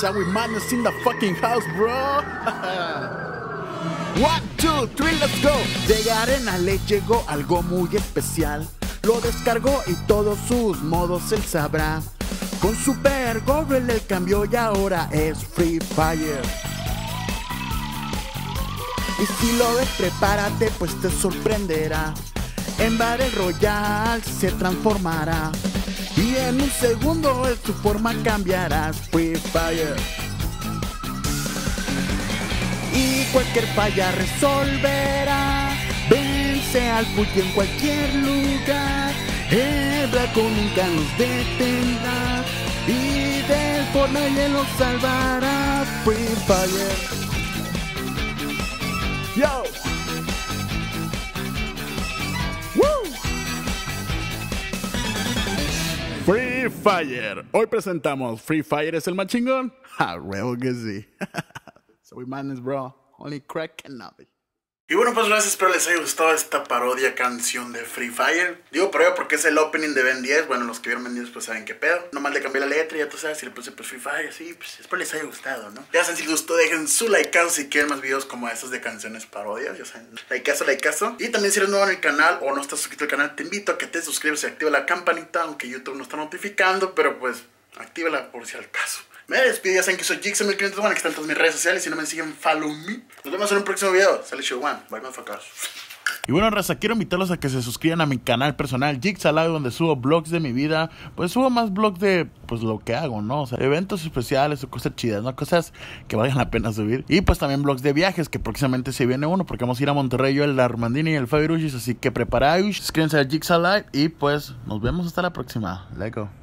Jigsaw madness in the fucking house, bro. 1, 2, 3, let's go. De Garena le llegó algo muy especial. Lo descargó y todos sus modos él sabrá. Con Super Gorrel el cambio y ahora es Free Fire. Y si lo ves, prepárate, pues te sorprenderá. En Battle Royale se transformará. Y en un segundo en tu forma cambiarás. Free Fire. Y cualquier falla resolverá. Vence al bully en cualquier lugar. El Draco nunca nos detendrá. Y del Fortnite nos salvará. Free Fire. Yo. Woo. Free Fire. Hoy presentamos Free Fire es el más chingón. A huevo que sí. We madness, bro. Only crack can not be. Y bueno, pues gracias, espero les haya gustado esta parodia canción de Free Fire. Digo parodia porque es el opening de Ben 10. Bueno, los que vieron Ben 10 pues saben qué pedo. Nomás le cambié la letra y ya tú sabes, y le puse pues Free Fire. Sí, pues espero les haya gustado, ¿no? Ya saben, si les gustó, dejen su likeazo si quieren más videos como estos de canciones parodias. Ya saben, likeazo. Y también si eres nuevo en el canal o no estás suscrito al canal, te invito a que te suscribas y activa la campanita. Aunque YouTube no está notificando, pero pues actívala por si al caso. Me despido, ya saben que soy Jigsaw1501, que están en todas mis redes sociales. Si no me siguen, follow me. Nos vemos en un próximo video. Sale show one. Bye, motherfuckers. Y bueno, raza, quiero invitarlos a que se suscriban a mi canal personal Jigsaw Live, donde subo vlogs de mi vida. Pues subo más vlogs de, pues, lo que hago, ¿no? O sea, eventos especiales o cosas chidas, ¿no? Cosas que valgan la pena subir. Y pues también vlogs de viajes, que próximamente se viene uno, porque vamos a ir a Monterrey, yo, el Armandini y el Fabi Ruggis. Así que preparaos, suscríbanse a Jigsaw Live y pues nos vemos hasta la próxima. Let's go.